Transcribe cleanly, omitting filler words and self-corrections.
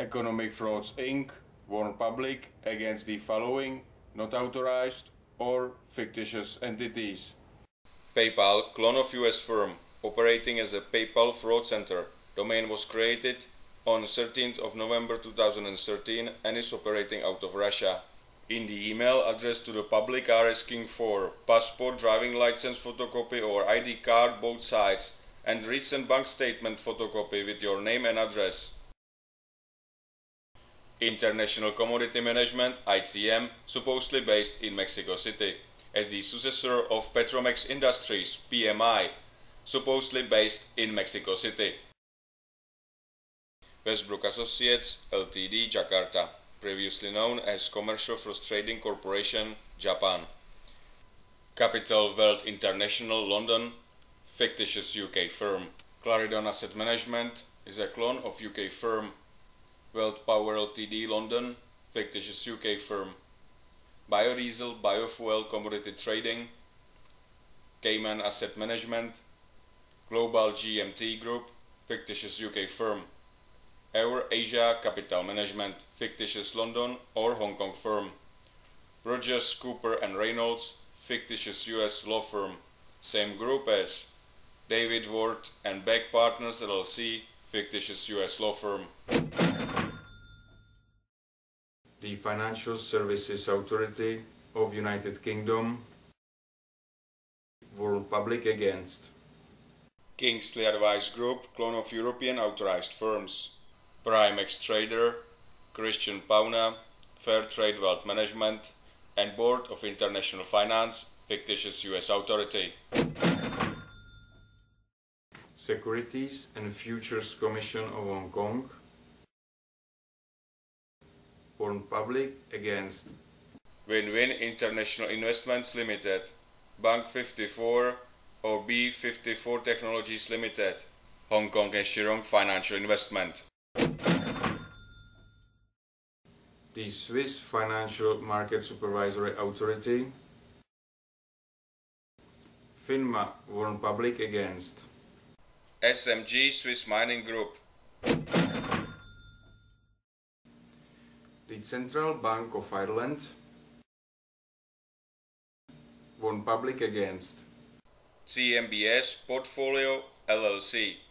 Economic Frauds, Inc., warn public against the following not authorized or fictitious entities. PayPal, clone of US firm, operating as a PayPal Fraud Center. Domain was created on 13th of November 2013 and is operating out of Russia. In the email address to the public are asking for passport, driving license photocopy or ID card, both sides, and recent bank statement photocopy with your name and address. International Commodity Management, ICM, supposedly based in Mexico City, as the successor of Petromex Industries, PMI, supposedly based in Mexico City. Westbrook Associates, LTD, Jakarta, previously known as Commercial First Trading Corporation, Japan. Capital Wealth International, London, fictitious UK firm. Claridon Asset Management is a clone of UK firm. Wealth Power LTD, London, fictitious UK firm. Biodiesel Biofuel Commodity Trading, Cayman Asset Management. Global GMT Group, fictitious UK firm. Eurasia Capital Management, fictitious London or Hong Kong firm. Burgess, Cooper and Reynolds, fictitious US law firm, same group as David Ward and Beck Partners LLC, fictitious US law firm. The Financial Services Authority of United Kingdom warn public against Kingsley Advice Group, clone of European authorized firms. Primex Trader, Christian Pauna, Fair Trade Wealth Management, and Board of International Finance, fictitious US authority. Securities and Futures Commission of Hong Kong warn public against Win-Win International Investments Limited, Bank 54 or B54 Technologies Limited, Hong Kong and Shirong Financial Investment. The Swiss Financial Market Supervisory Authority, FINMA, warn public against SMG Swiss Mining Group. The Central Bank of Ireland warn public against CMBS Portfolio LLC.